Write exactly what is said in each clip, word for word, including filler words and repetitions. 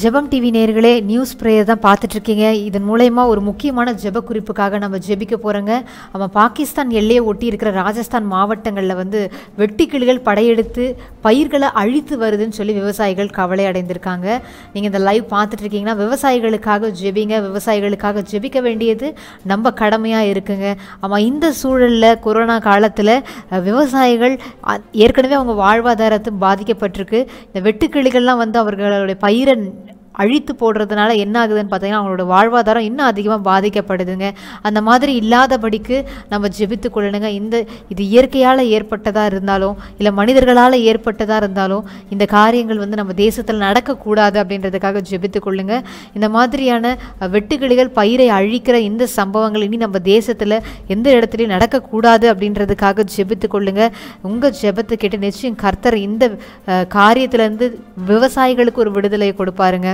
ஜெபம் டிவி நேயர்களே, news prayer தான் பார்த்துட்ருக்கீங்க. இதன் மூலயமா ஒரு முக்கியமான ஜெப குறிப்புக்காக நம்ம ஜெபிக்க போகிறோங்க. நம்ம பாகிஸ்தான் எல்லையை ஒட்டி இருக்கிற ராஜஸ்தான் மாவட்டங்களில் வந்து வெட்டுக்கிளிகள் படையெடுத்து பயிர்களை அழித்து வருதுன்னு சொல்லி விவசாயிகள் கவலை அடைந்திருக்காங்க. நீங்கள் இந்த லைவ் பார்த்துட்ருக்கீங்கன்னா விவசாயிகளுக்காக ஜெபிங்க. விவசாயிகளுக்காக ஜெபிக்க வேண்டியது நம்ம கடமையாக இருக்குங்க. ஆமாம், இந்த சூழலில் கொரோனா காலத்தில் விவசாயிகள் ஏற்கனவே அவங்க வாழ்வாதாரத்தை பாதிக்கப்பட்டிருக்கு. இந்த வெட்டுக்கிளிகள்லாம் வந்து அவர்களுடைய பயிரை அழித்து போடுறதுனால என்ன ஆகுதுன்னு பார்த்தீங்கன்னா அவங்களோட வாழ்வாதாரம் இன்னும் அதிகமாக பாதிக்கப்படுதுங்க. அந்த மாதிரி இல்லாதபடிக்கு நம்ம ஜெபித்து கொள்ளணுங்க. இந்த இது இயற்கையால் ஏற்பட்டதாக இருந்தாலும் இல்லை மனிதர்களால் ஏற்பட்டதாக இருந்தாலும் இந்த காரியங்கள் வந்து நம்ம தேசத்தில் நடக்கக்கூடாது அப்படின்றதுக்காக ஜெபித்து கொள்ளுங்க. இந்த மாதிரியான வெட்டுக்கிளிகள் பயிரை அழிக்கிற இந்த சம்பவங்கள் இனி நம்ம தேசத்தில் எந்த இடத்துலையும் நடக்கக்கூடாது அப்படின்றதுக்காக ஜெபித்து கொள்ளுங்க. உங்கள் ஜெபத்தை கேட்டு நிச்சயம் கர்த்தர் இந்த காரியத்திலேருந்து விவசாயிகளுக்கு ஒரு விடுதலை கொடுப்பாருங்க.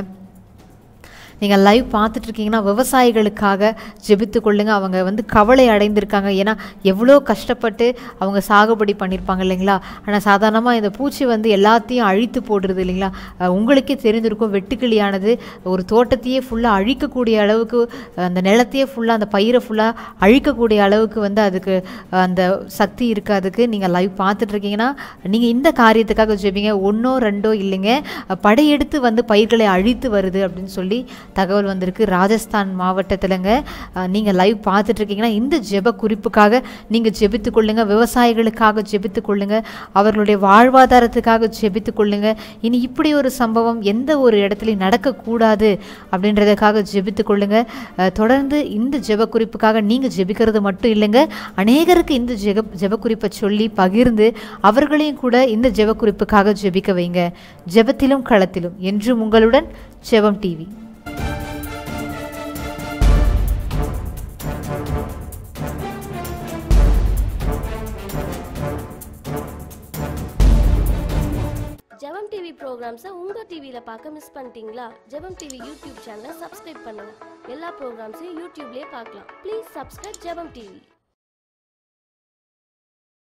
நீங்கள் லைவ் பார்த்துட்ருக்கீங்கன்னா விவசாயிகளுக்காக ஜெபித்து கொள்ளுங்க. அவங்க வந்து கவலை அடைந்திருக்காங்க. ஏன்னா எவ்வளோ கஷ்டப்பட்டு அவங்க சாகுபடி பண்ணியிருப்பாங்க இல்லைங்களா. ஆனால் சாதாரணமாக இந்த பூச்சி வந்து எல்லாத்தையும் அழித்து போடுறது இல்லைங்களா. உங்களுக்கே தெரிஞ்சிருக்கும், வெட்டுக்கிளியானது ஒரு தோட்டத்தையே ஃபுல்லாக அழிக்கக்கூடிய அளவுக்கு, அந்த நிலத்தையே ஃபுல்லாக, அந்த பயிரை ஃபுல்லாக அழிக்கக்கூடிய அளவுக்கு வந்து அதுக்கு அந்த சக்தி இருக்குது. அதுக்கு நீங்கள் லைவ் பார்த்துட்ருக்கீங்கன்னா நீங்கள் இந்த காரியத்துக்காக ஜெபிங்க. ஒன்றோ ரெண்டோ இல்லைங்க, படையெடுத்து வந்து பயிர்களை அழித்து வருது அப்படின்னு சொல்லி தகவல் வந்திருக்கு ராஜஸ்தான் மாவட்டத்திலங்க. நீங்கள் லைவ் பார்த்துட்டு இருக்கீங்கன்னா இந்த ஜெப குறிப்புக்காக நீங்கள் ஜெபித்து கொள்ளுங்க. விவசாயிகளுக்காக ஜெபித்து கொள்ளுங்க. அவர்களுடைய வாழ்வாதாரத்துக்காக ஜெபித்து கொள்ளுங்க. இனி இப்படி ஒரு சம்பவம் எந்த ஒரு இடத்துலையும் நடக்கக்கூடாது அப்படின்றதுக்காக ஜெபித்து கொள்ளுங்க. தொடர்ந்து இந்த ஜெப குறிப்புக்காக நீங்கள் ஜெபிக்கிறது மட்டும் இல்லைங்க, அநேகருக்கு இந்த ஜெப ஜெப குறிப்பை சொல்லி பகிர்ந்து அவர்களையும் கூட இந்த ஜெப குறிப்புக்காக ஜெபிக்க வைங்க. ஜெபத்திலும் களத்திலும் என்றும் உங்களுடன் ஜெபம் டிவி. ஜெபம் டிவி ப்ரோக்ராம்ஸை உங்கள் டிவியில் பார்க்க மிஸ் பண்ணிட்டீங்களா? ஜெபம் டிவி யூடியூப் சேனலை சப்ஸ்கிரைப் பண்ணுங்கள். எல்லா ப்ரோக்ராம்ஸையும் யூடியூப்லேயே பார்க்கலாம். Please subscribe Jebam TV.